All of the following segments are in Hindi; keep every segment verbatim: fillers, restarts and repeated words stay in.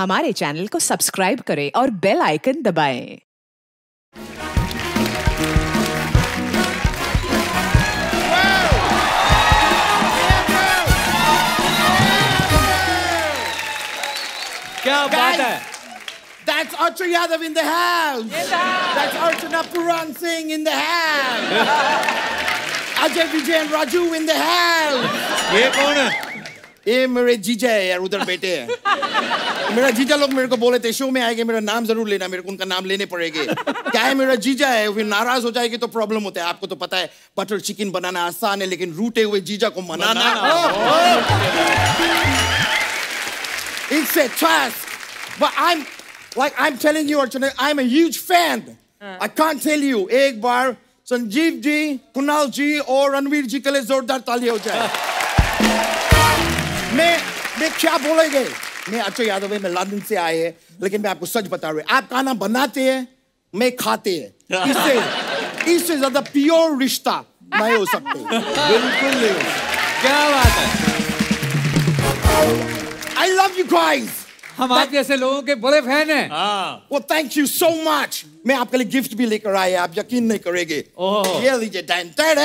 हमारे चैनल को सब्सक्राइब करें और बेल आइकन दबाएं। क्या बात है? That's Archana Yadav in the house. That's Archana Puran Singh in the house. Ajay Vijay Raju in the house. ये कौन है? ये मेरे जीजा है यार, उधर बैठे हैं। मेरा जीजा लोग मेरे को बोले थे शो में आएंगे, मेरा नाम जरूर लेना, मेरे को उनका नाम लेने पड़ेंगे। क्या है, मेरा जीजा है, फिर नाराज हो जाएगी तो प्रॉब्लम होता है। आपको तो पता है बटर चिकन बनाना आसान है, लेकिन रूटे हुए जीजा को मनाना। It's a task, but I'm like I'm telling you, Archana, I'm a huge fan. I can't tell you. एक बार संजीव जी, कुणाल जी और रणवीर जी के लिए जोरदार ताली हो जाए। मैं मैं क्या बोलेंगे, मैं अजय यादव है, मैं लंदन से आए हैं, लेकिन मैं आपको सच बता रहा हूँ, आप खाना बनाते हैं, मैं खाते हैं, इससे इससे ज़्यादा प्योर रिश्ता नहीं हो सकता। बिल्कुल नहीं। क्या बात है? I love you guys. हम आप जैसे लोगों के बड़े फैन हैं। हाँ। Well, thank you so much. मैं आपके लिए गिफ्ट भी लेकर आया, आप यकीन नहीं करेंगे। ओह। ये लीजिए डैन डैन।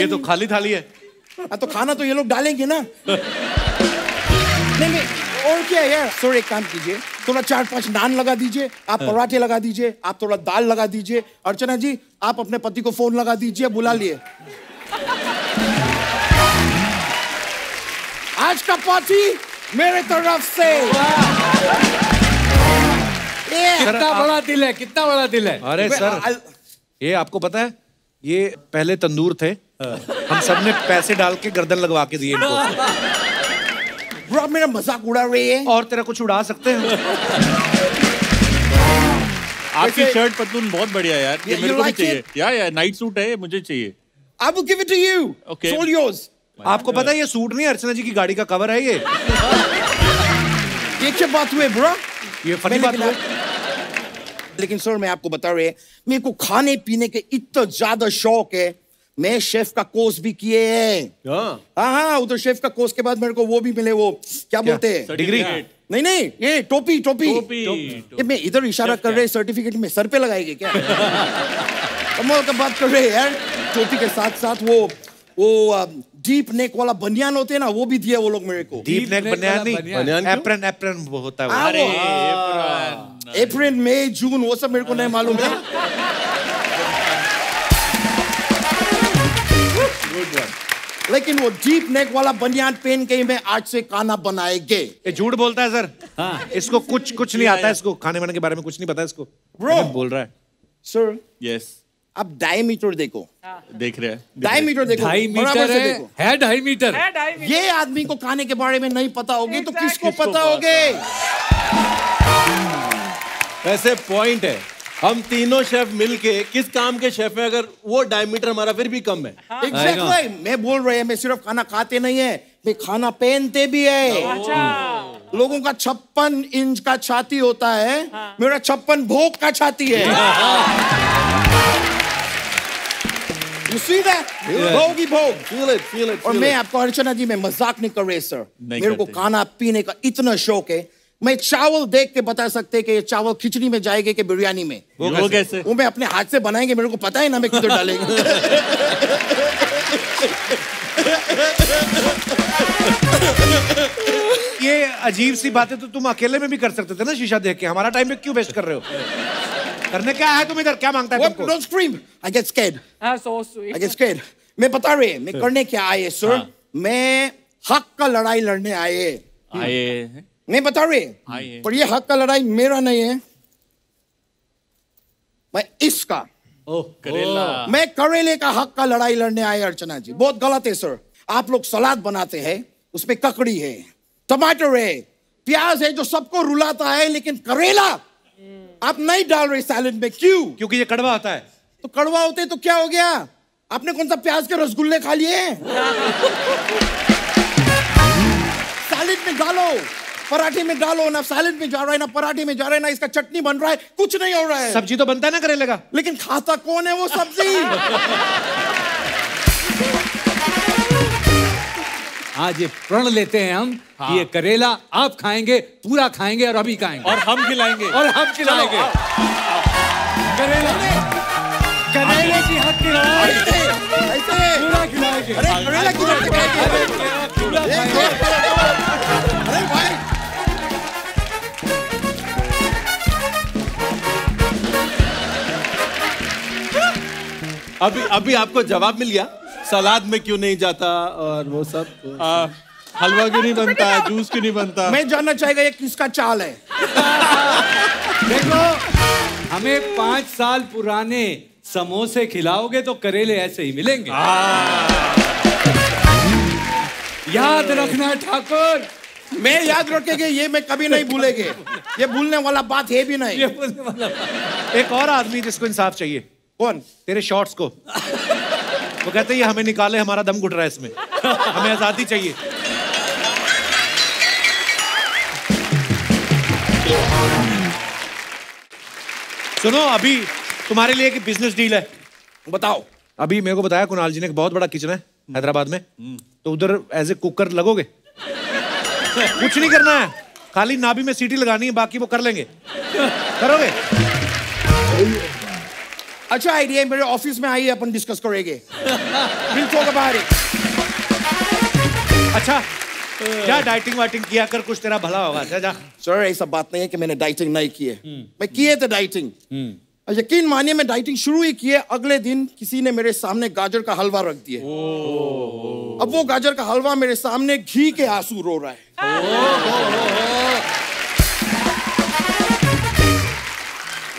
ये तो खाली थाली है। हाँ तो खाना तो ये लोग डालेंगे ना। नहीं नहीं और क्या यार, सो एक काम कीजिए, थोड़ा चार पांच नान लगा दीजिए, आप पराठे लगा दीजिए, आप थोड़ा दाल लगा दीजिए। अर्चना जी, आप अपने पति को फोन लगा दीजिए, बुला लिए। आज का पार्टी मेरे तरफ से। कितना बड़ा दिल है, कितना बड़ा दिल है। अरे सर, ये आपको पता है, ये पहले तंदूर थे, हम सबने पैसे डाल के गर्दन लगवा के दिए इनको। ब्रो मेरा मजाक उड़ा रही है। और तेरा कुछ उड़ा सकते हैं। आपकी शर्ट पतलून बहुत बढ़िया यार, ये मेरे को भी चाहिए। यार यार नाइट सूट है, मुझे चाहिए। I will give it to you. Okay. It's all yours. आपको पता है ये सूट नहीं अर्चना जी की गाड़ी का कवर है ये। ये क्या बात हुई ब्रो? ये फनी बात हुई। लेकिन सर मैं आपको बता रहा है, मेरे को खाने पीने के इतना ज्यादा शौक है, मैं शेफ का कोर्स भी किए हैं। हाँ हाँ, उधर शेफ का कोर्स के बाद मेरे को वो भी मिले, वो क्या बोलते हैं डिग्री? नहीं नहीं, ये टोपी टोपी मैं इधर इशारा कर रहे, सर्टिफिकेट में सर पे लगाएंगे क्या? कमाल का बात कर रहे हैं यार। टोपी के साथ साथ वो वो डीप नेक वाला बनियान होते हैं ना, वो भी दिया वो लोग मेरे को। डीप नेक बनियान नहीं, एप्रन एप्रन होता है। एप्रन मई जून वो सब मेरे को नहीं मालूम है, लेकिन वो डीप नेक वाला बनियान पहन के ही मैं आज से खाना बनाएंगे। ये झूठ बोलता है सर। हाँ। इसको कुछ कुछ नहीं आता है, इसको खाने बनाने के बारे में कुछ नहीं पता इसको। ब्रो बोल रहा है सर। यस। अब डायमीटर देखो। देख रहे हैं डायमीटर देखो, बराबर से देखो है डायमीटर। ये आदमी को खाने के बारे में नहीं पता होगी तो किसको पता होगी? ऐसे पॉइंट है, हम तीनों शेफ मिलके किस काम के शेफ हैं अगर वो डायमीटर हमारा फिर भी कम है। Exactly, मैं बोल रहा है, मैं सिर्फ खाना खाते नहीं है, मैं खाना पहनते भी है। लोगों का छप्पन इंच का छाती होता है, मेरा छप्पन भोग का छाती है। You see that? भोगी भोग। Feel it, feel it. और मैं आपको अर्चना जी, मैं मजाक नहीं कर रहे सर, मेरे को खाना पीने का इतना शौक है, मैं चावल देख के बता सकते कि ये चावल खिचड़ी में जाएंगे कि बिरयानी में। वो, वो कैसे? वो मैं अपने हाथ से बनाएंगे, मेरे को पता है ना मैं किधर डालेंगे। ये अजीब सी बातें तो तुम अकेले में भी कर सकते थे ना शीशा देख के, हमारा टाइम में क्यों वेस्ट कर रहे हो? करने क्या है तुम इधर, क्या मांगता है तुमको? Don't scream. I get scared. I get scared. मैं बता रहे हैं, मैं करने क्या आए सर, मैं हक का लड़ाई लड़ने आए आए नहीं बता रहे, पर ये हक का लड़ाई मेरा नहीं है, मैं इसका। ओह करेला। मैं करेले का हक का लड़ाई लड़ने आए अर्चना जी। बहुत गलत है सर, आप लोग सलाद बनाते हैं, उसमें ककड़ी है, टमाटर है, प्याज है, जो सबको रुलाता है, लेकिन करेला आप नहीं डाल रहे सैलेड में। क्यों? क्योंकि ये कड़वा होता है। तो कड़वा होते तो क्या हो गया? आपने कौन सा प्याज के रसगुल्ले खा लिए? सैलेड में डालो, पराठे में डालो ना, सैलेड में जा रहा है ना, पराठे में जा रहा है ना, इसका चटनी बन रहा है, कुछ नहीं हो रहा है। सब्जी तो बनता है ना करेले का, लेकिन खाता कौन है वो सब्जी? आज ये प्रण लेते हैं हम हाँ। कि ये करेला आप खाएंगे, पूरा खाएंगे और अभी खाएंगे और हम खिलाएंगे और हम खिलाएंगे करेला करेले की हक खिलाएंगे पूरा खिलाएंगे। अभी अभी आपको जवाब मिल गया सलाद में क्यों नहीं जाता और वो सब, हलवा क्यों नहीं बनता, जूस क्यों नहीं बनता। मैं जानना चाहेगा ये किसका चाल है। देखो हमें पाँच साल पुराने समोसे खिलाओगे तो करेले ऐसे ही मिलेंगे। याद रखना ठाकुर, मैं याद रखेंगे, ये मैं कभी नहीं भूलेंगे, ये भूलने वाला बात है भी नहीं। एक और आदमी जिसको इंसाफ चाहिए, कौन? तेरे शॉर्ट्स को। वो कहते हैं हमें निकाले, हमारा दम घुट रहा है इसमें, हमें आजादी चाहिए। सुनो अभी तुम्हारे लिए एक बिजनेस डील है, बताओ। अभी मेरे को बताया कुणाल जी ने, बहुत बड़ा किचन है हैदराबाद में, तो उधर एज ए कुकर लगोगे। कुछ नहीं करना है, खाली नाभि में सीटी लगानी है, बाकी वो कर लेंगे। करोगे? अच्छा आइडिया है, मेरे ऑफिस में आइए, अपन डिस्कस करेंगे। अच्छा क्या डाइटिंग वाइटिंग किया कर, कुछ तेरा भला होगा। जा जा। सर ऐसा बात नहीं है कि मैंने डाइटिंग नहीं की है, मैं किए थे डाइटिंग। यकीन मानिए मैं डाइटिंग शुरू ही किए, अगले दिन किसी ने मेरे सामने गाजर का हलवा रख दिया। अब वो गाजर का हलवा मेरे सामने घी के आंसू रो रहा है।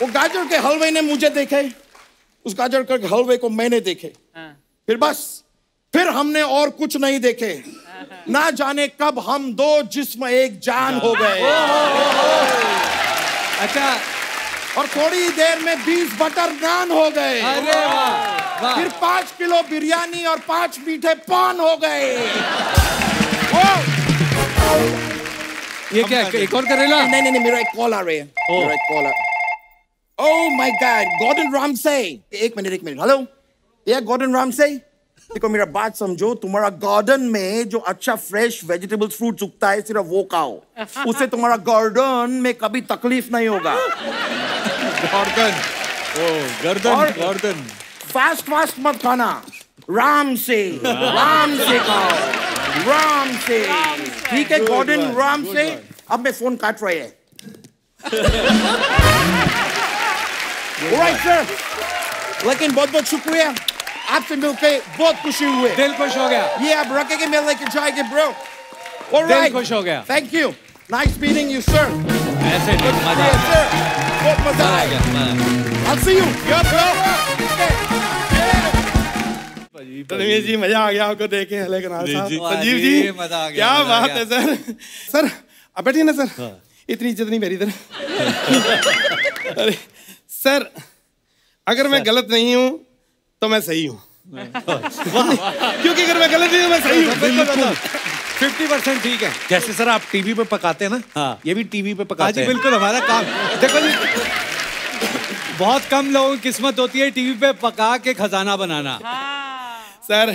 वो गाजर के हलवे ने मुझे देखे, उस गाजर के हलवे को मैंने देखे, फिर बस फिर हमने और कुछ नहीं देखे। ना जाने कब हम दो जिस्म एक जान हो गए। अच्छा और थोड़ी देर में बीस बटर नान हो गए। अरे वाह। फिर पाँच किलो बिरयानी और पाँच मीठे पान हो गए। ये क्या, एक और करेला? नहीं नहीं नहीं, मेरा एक कॉल आ रहा है, मेरा एक कॉल आ। Oh my God, Gordon Ramsay. एक मिनट एक मिनट, हेलो ये Gordon Ramsay। देखो मेरा बात समझो, तुम्हारा गार्डन में जो अच्छा फ्रेश वेजिटेबल्स फ्रूट उगता है सिर्फ वो खाओ, उससे तुम्हारा गार्डन में कभी तकलीफ नहीं होगा। Garden, oh garden garden. Fast fast मत खाना, राम से राम से खाओ, राम से, ठीक है Gordon Ramsay। अब मैं फोन काट रहा है। Alright sir, लेकिन बहुत बहुत शुक्रिया, आपसे मिलके बहुत खुशी हुए, दिल खुश हो गया। ये आप रखेंगे, मैं लेके जाएंगे ब्रो। Alright, दिल खुश हो गया। Thank you, nice meeting you sir. ऐसे मजा आया, बहुत मजा आया। I'll see you, yeah bro. Ravir जी मजा आ गया आपको देख के, लेकिन संजीव जी मजा आ गया, क्या बात है सर। सर आप बैठिए ना सर, इतनी इज्जत नहीं मेरी इधर। सर अगर मैं गलत नहीं हूँ तो मैं सही हूँ, क्योंकि अगर मैं गलत नहीं हूँ मैं सही हूँ। पचास परसेंट ठीक है। जैसे सर आप टीवी पे पकाते हैं ना, हाँ ये भी टीवी पे पकाते हैं। बिल्कुल हमारा काम। देखो बहुत कम लोगों की किस्मत होती है टीवी पे पका के खजाना बनाना। सर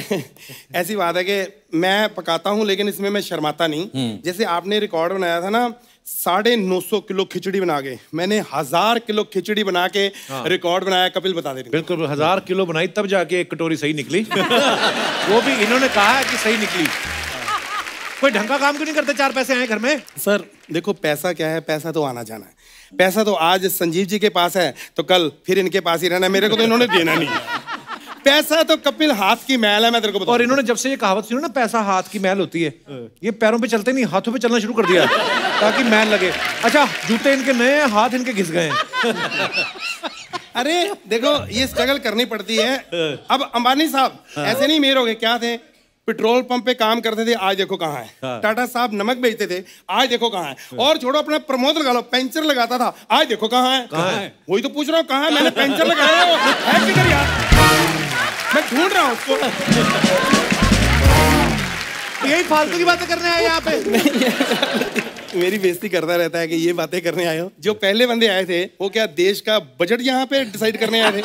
ऐसी बात है कि मैं पकाता हूँ लेकिन इसमें मैं शर्माता नहीं। जैसे आपने रिकॉर्ड बनाया था ना साढ़े नौ सौ किलो खिचड़ी बना के, मैंने हजार किलो खिचड़ी बना के हाँ। रिकॉर्ड बनाया, कपिल बता दे। बिल्कुल हजार किलो बनाई तब जाके एक कटोरी सही निकली। वो भी इन्होंने कहा कि सही निकली। कोई ढंग का काम क्यों नहीं करते, चार पैसे आए घर में। सर देखो पैसा क्या है, पैसा तो आना जाना है, पैसा तो आज संजीव जी के पास है तो कल फिर इनके पास ही रहना है, मेरे को तो इन्होंने देना नहीं है। पैसा तो कपिल हाथ की मैल है, मैं तेरे को बता। और इन्होंने जब से ये कहावत सुनी ना, पैसा हाथ की मैल होती है, ये पैरों पे चलते नहीं हाथों पे चलना शुरू कर दिया ताकि मैल लगे। अच्छा जूते इनके नए, हाथ इनके घिस गए। अरे देखो ये स्ट्रगल करनी पड़ती है। अब अंबानी साहब ऐसे नहीं मेरे हो गए, क्या थे पेट्रोल पंप पे काम करते थे, आज देखो कहाँ है। टाटा साहब नमक बेचते थे, आज देखो कहाँ है। और छोड़ो अपना प्रमोद लगा लो, पंचर लगाता था, आज देखो कहाँ है। वही तो पूछ रहा हूँ कहाँ है, मैंने पंचर लगाया, मैं ढूंढ रहा हूँ उसको। यही फालतू की बातें करने आए यहाँ पे। मेरी बेइज्जती करता रहता है कि ये बातें करने आए हो। जो पहले बंदे आए थे वो क्या देश का बजट यहाँ पे डिसाइड करने आए थे।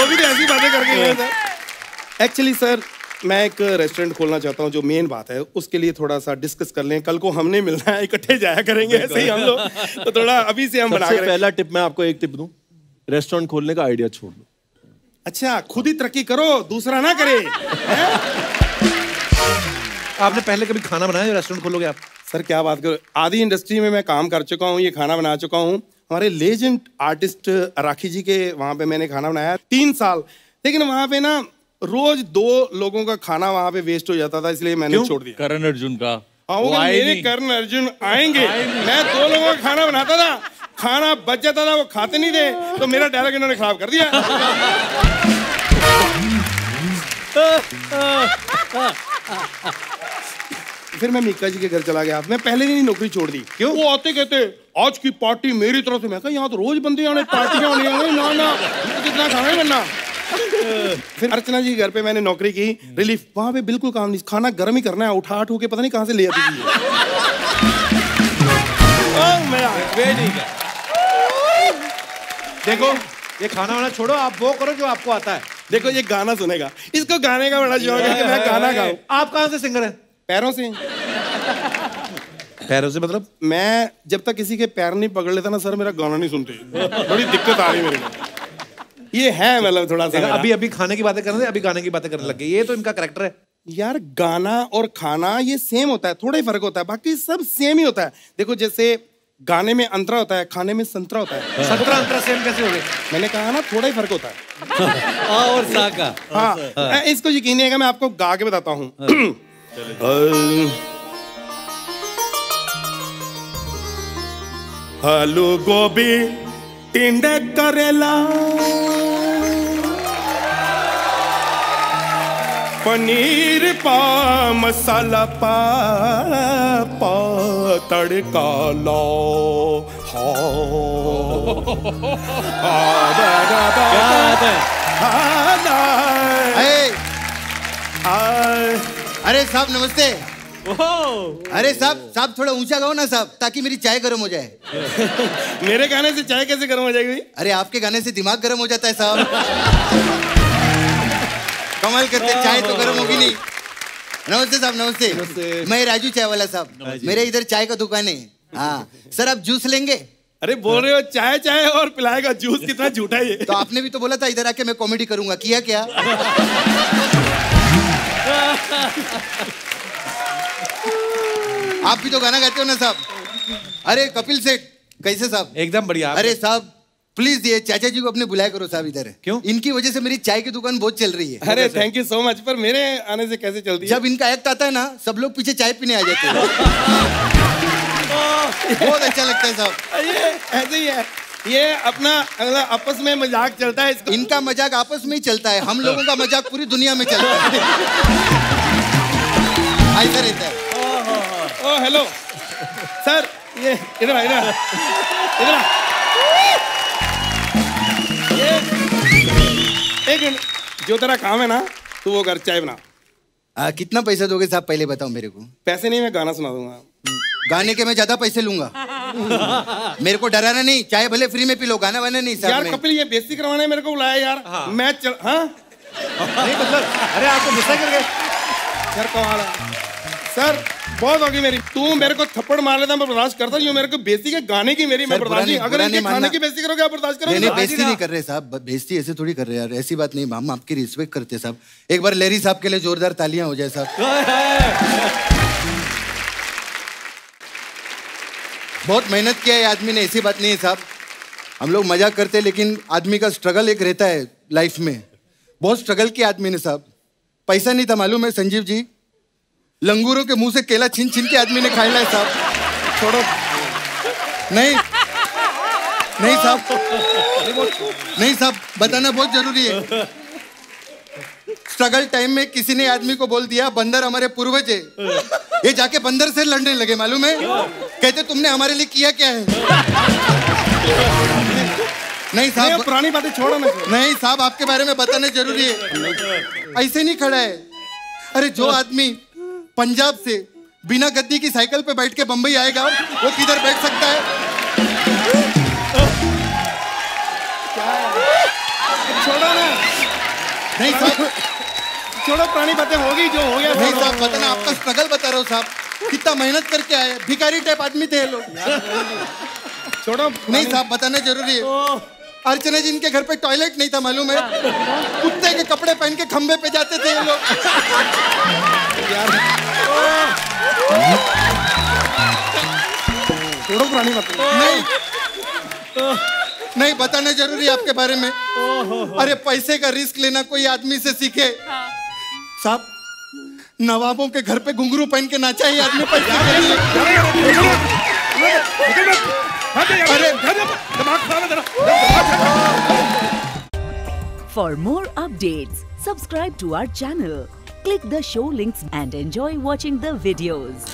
वो भी ऐसी बातें करके आए थे। एक्चुअली सर मैं एक रेस्टोरेंट खोलना चाहता हूँ, जो मेन बात है उसके लिए थोड़ा सा डिस्कस कर लें। कल को हमने मिलना है, इकट्ठे जाया करेंगे ऐसे ही हम लोग, तो थोड़ा अभी से हम बना करें। पहला टिप मैं आपको एक टिप दूं, रेस्टोरेंट खोलने का आइडिया छोड़ दो। अच्छा, खुद ही तरक्की करो, दूसरा ना करे। आपने पहले कभी खाना बनाया जो रेस्टोरेंट खोलोगे आप? सर क्या बात करो, आधी इंडस्ट्री में मैं काम कर चुका हूँ, ये खाना बना चुका हूँ। हमारे लेजेंड आर्टिस्ट राखी जी के वहाँ पे मैंने खाना बनाया तीन साल, लेकिन वहाँ पे ना रोज दो लोगों का खाना वहाँ पे वेस्ट हो जाता था, इसलिए मैंने छोड़ दिया। करण अर्जुन का वो मेरे करण अर्जुन आएंगे, मैं दो लोगों का खाना बनाता था, खाना बच जाता था, वो खाते नहीं थे, तो मेरा डायलॉग इन्होंने खराब कर दिया। फिर मैं मीका जी के घर चला गया, मैं पहले दिन ही नौकरी छोड़ दी। क्यों? वो आते कहते आज की पार्टी मेरी तरफ से। मैं कहा यहाँ तो रोज बंदे आने, पार्टियाँ होने, ना ना कितना खाना ही बनना। फिर अर्चना जी घर पे मैंने नौकरी की, रिलीफ, वहाँ पे बिल्कुल काम नहीं, खाना गर्म ही करना है, उठा उठा के पता नहीं कहाँ से ले आती थी। देखो ये खाना वाना छोड़ो, आप वो करो जो आपको आता है। देखो ये गाना सुनेगा, इसको गाने का बड़ा शौक है कि मैं गाना गाऊं। आप कहाँ से सिंगर है? पैरों से। पैरों से मतलब? मैं जब तक किसी के पैर नहीं पकड़ लेता ना सर, मेरा गाना नहीं सुनते, बड़ी दिक्कत आ रही है मेरे को। ये है मतलब थोड़ा सा। अभी अभी खाने की बातें कर रहे थे, अभी गाने की बातें करने लग गए। ये तो इनका कैरेक्टर है यार, गाना और खाना ये सेम होता है, थोड़ा ही फर्क होता है, बाकी सब सेम ही होता है। देखो जैसे गाने में अंतरा होता है, खाने में संतरा होता है। संतरा अंतरा सेम कैसे हो गए? मैंने कहा ना थोड़ा ही फर्क होता है। और सा का हाँ, इसको यकीन नहीं है, मैं आपको गा के बताता हूँ। आलू गोभी टिंडे करेला पनीर पा मसाला पा पा तड़का लाओ। अरे साहब नमस्ते। अरे साहब साहब थोड़ा ऊंचा गाओ ना साहब, ताकि मेरी चाय गर्म हो जाए। मेरे गाने से चाय कैसे गर्म हो जाएगी? अरे आपके गाने से दिमाग गर्म हो जाता है साहब। कमाल करते, चाय तो गर्म होगी नहीं। नमस्ते साहब, नमस्ते, नमस्ते। मैं राजू चाय वाला साहब, मेरे इधर चाय का दुकान है। हाँ सर, आप जूस लेंगे? अरे बोल रहे हो चाय चाय और पिलाएगा जूस, कितना झूठा है। तो आपने भी तो बोला था इधर आके मैं कॉमेडी करूंगा, किया क्या? आप भी तो गाना गाते हो ना साहब। अरे कपिल सेठ कैसे साहब? एकदम बढ़िया। अरे साहब प्लीज ये चाचा जी को अपने बुलाया करो साहब इधर। क्यों? इनकी वजह से मेरी चाय की दुकान बहुत चल रही है। अरे थैंक यू सो मच, पर मेरे आने से कैसे चलती है? जब इनका एक्ट आता है ना, सब लोग पीछे चाय पीने आ जाते हैं। बहुत अच्छा लगता है साहब। ये ऐसे ही है, ये अपना आपस में मजाक चलता है इसका। इनका मजाक आपस में ही चलता है, हम लोगों का मजाक पूरी दुनिया में चलता है। ऐसा रहता है। ओ हेलो सर, ये इधर इधर इधर एक, जो तेरा काम है ना, तू वो कर, चाय बना। आ, कितना पैसा दोगे साहब पहले बताओ मेरे को? पैसे नहीं, मैं गाना सुना दूंगा। गाने के मैं ज्यादा पैसे लूंगा। मेरे को डराना नहीं, चाय भले फ्री में पी लो, गाना वाना नहीं साहब। यार कपिल ये बेइज्जती करवाने मेरे को बुलाया यार। हाँ। मैं चल हाँ? नहीं मतलब, अरे आपको गुस्सा कर गए सर। कमाल सर, बहुत होगी मेरी। तू मेरे को थप्पड़ मार लेता मैं बर्दाश्त करता, जो मेरे को बेइज्जती के गाने की मेरी मैं बर्दाश्त नहीं। अगर इनके खाने की बेइज्जती करोगे आप बर्दाश्त करोगे? नहीं बेइज्जती नहीं कर रहे साहब, बेइज्जती ऐसे थोड़ी कर रहे यार, ऐसी बात नहीं, हम आपकी रिस्पेक्ट करते साहब। एक बार लैरी साहब के लिए जोरदार तालियां हो जाए साहब। बहुत मेहनत किया है आदमी ने, ऐसी बात नहीं है साहब, हम लोग मजाक करते लेकिन आदमी का स्ट्रगल एक रहता है लाइफ में, बहुत स्ट्रगल किया आदमी ने साहब। पैसा नहीं था मालूम है संजीव जी, लंगूरों के मुंह से केला छीन छीन के आदमी ने खाई लाया साहब। छोड़ो नहीं नहीं साहब, नहीं साहब बताना बहुत जरूरी है। स्ट्रगल टाइम में किसी ने आदमी को बोल दिया बंदर हमारे पूर्वज है, ये जाके बंदर से लड़ने लगे मालूम है, कहते तुमने हमारे लिए किया क्या है। नहीं साहब पुरानी बातें छोड़ो ना। नहीं साहब आपके बारे में बताना जरूरी है, ऐसे नहीं खड़ा है। अरे जो आदमी पंजाब से बिना गद्दी की साइकिल पे बैठ के बंबई आएगा वो किधर बैठ सकता है? छोड़ो ना। नहीं साहब छोड़ो पुरानी बातें होगी जो हो गया। नहीं साहब बताना, आपका स्ट्रगल बता रहा हूँ साहब, कितना मेहनत करके आए, भिखारी टाइप आदमी थे लोग। छोड़ो नहीं साहब बताना जरूरी है। अर्चना जी इनके घर पे टॉयलेट नहीं था मालूम है, कुत्ते के कपड़े पहन के खंबे पे जाते थे ये लोग। छोड़ो पुरानी बातें। नहीं नहीं बताना जरूरी है आपके बारे में। अरे पैसे का रिस्क लेना कोई आदमी से सीखे साहब। नवाबों के घर पे घुंघरू पहन के नाचा ही आदमी पैसे के लिए। For more updates, subscribe to our channel, click the show links and enjoy watching the videos.